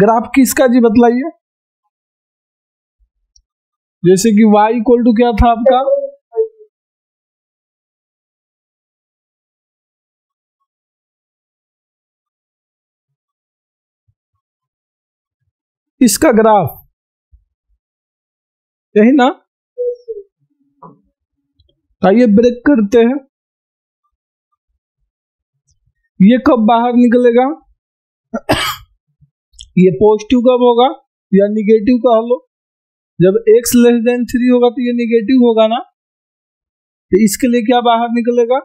Graph किसका जी बतलाइए। जैसे कि y इक्वल टू क्या था आपका, इसका ग्राफ यही ना, आइए ब्रेक करते हैं। ये कब बाहर निकलेगा, ये पॉजिटिव कब होगा या निगेटिव कह लो, जब x लेस देन 3 होगा तो ये निगेटिव होगा ना, तो इसके लिए क्या बाहर निकलेगा।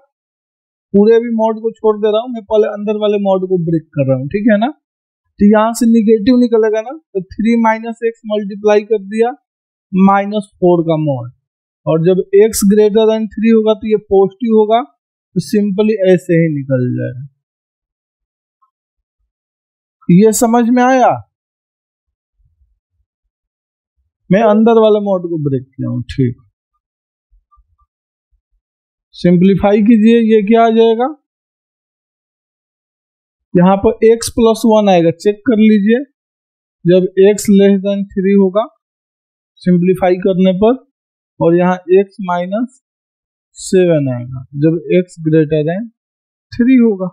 पूरे भी मोड को छोड़ दे रहा हूं मैं, पहले अंदर वाले मोड को ब्रेक कर रहा हूं, ठीक है ना। तो यहाँ से निगेटिव निकलेगा ना, तो 3 - x मल्टीप्लाई कर दिया -4 का मोड, और जब x ग्रेटर देन 3 होगा तो ये पॉजिटिव होगा, तो सिंपली ऐसे ही निकल जाएगा। ये समझ में आया, मैं अंदर वाला मोड को ब्रेक किया हूं, ठीक। सिंप्लीफाई कीजिए, ये क्या आ जाएगा, यहां पर x + 1 आएगा, चेक कर लीजिए। जब x < 3 होगा सिंप्लीफाई करने पर, और यहाँ x - 7 आएगा जब x < 3 होगा।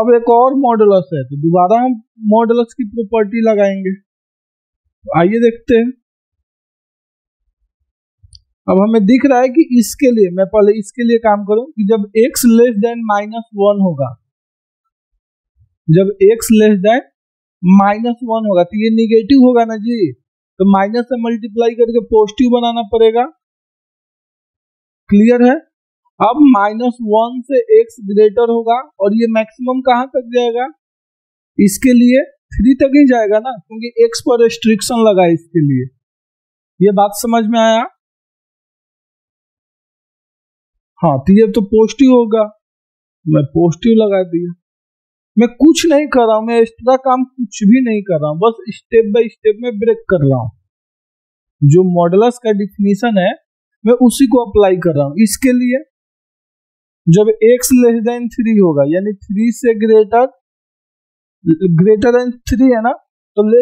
अब एक और मॉडुलस है, तो दोबारा हम मॉडुलस की प्रॉपर्टी लगाएंगे, तो आइए देखते हैं। अब हमें दिख रहा है कि इसके लिए मैं पहले इसके लिए काम करूं कि जब x < -1 होगा, जब x < -1 होगा तो ये निगेटिव होगा ना जी, तो माइनस से मल्टीप्लाई करके पॉजिटिव बनाना पड़ेगा, क्लियर है। अब -1 से x ग्रेटर होगा, और ये मैक्सिमम कहां तक जाएगा, इसके लिए 3 तक ही जाएगा ना, क्योंकि x पर रेस्ट्रिक्शन लगा है इसके लिए। ये बात समझ में आया, हाँ। तो ये तो पॉजिटिव होगा, मैं पॉजिटिव लगा दिया। मैं कुछ नहीं कर रहा हूं, मैं एक्स्ट्रा काम कुछ भी नहीं कर रहा हूं, बस स्टेप बाय स्टेप में ब्रेक कर रहा हूं। जो मॉडुलस का डिफिनेशन है मैं उसी को अप्लाई कर रहा हूं। इसके लिए जब x < 3 होगा, यानी 3 से ग्रेटर देन 3 है ना, तो <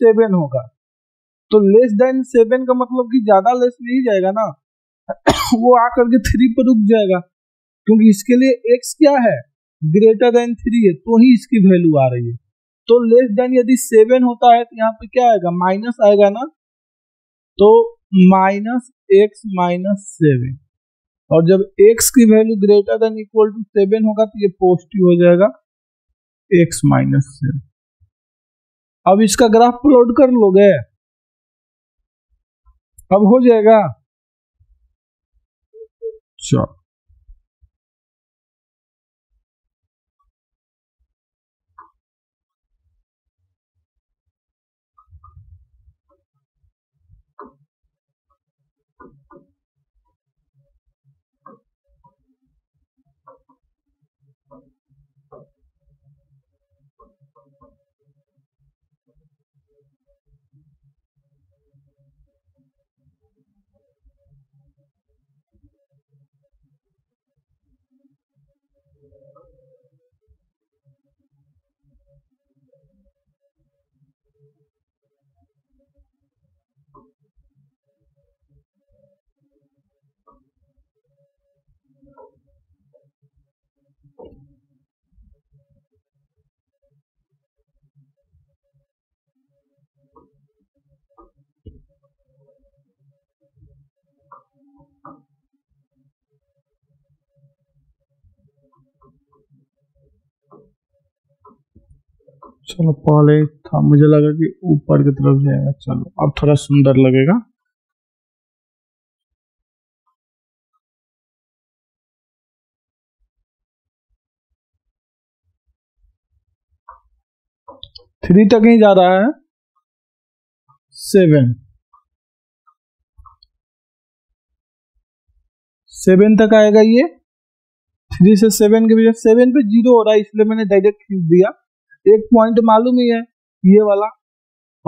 7 होगा, तो < 7 का मतलब कि ज्यादा लेस नहीं जाएगा ना, वो आकर के 3 पर रुक जाएगा, क्योंकि इसके लिए x क्या है, ग्रेटर देन 3 है, तो ही इसकी वैल्यू आ रही है। तो < यदि 7 होता है तो यहाँ पे क्या आएगा, माइनस आएगा ना, तो -x - 7, और जब x की वैल्यू > 7 होगा तो ये पॉजिटिव हो जाएगा x - 7। अब इसका ग्राफ प्लॉट कर लोगे, अब हो जाएगा, चलो चलो, पहले था मुझे लगा कि ऊपर की तरफ जाएगा, चलो अब थोड़ा सुंदर लगेगा। थ्री तक ही जा रहा है, 7 तक आएगा ये, 3 से 7 के बीच, 7 पे 0 हो रहा है इसलिए मैंने डायरेक्ट खींच दिया। एक पॉइंट मालूम ही है ये वाला,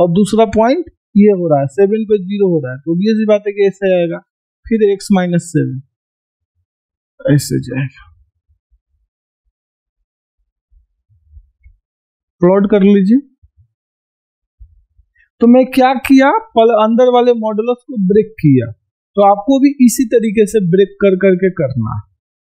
और दूसरा पॉइंट ये हो रहा है, 7 पे 0 हो रहा है, तो ये सी बात है कि ऐसे आएगा, फिर x - 7 ऐसे जाएगा। प्लॉट कर लीजिए। तो मैं क्या किया, अंदर वाले मॉडल्स को ब्रेक किया, तो आपको भी इसी तरीके से ब्रेक करके करना है।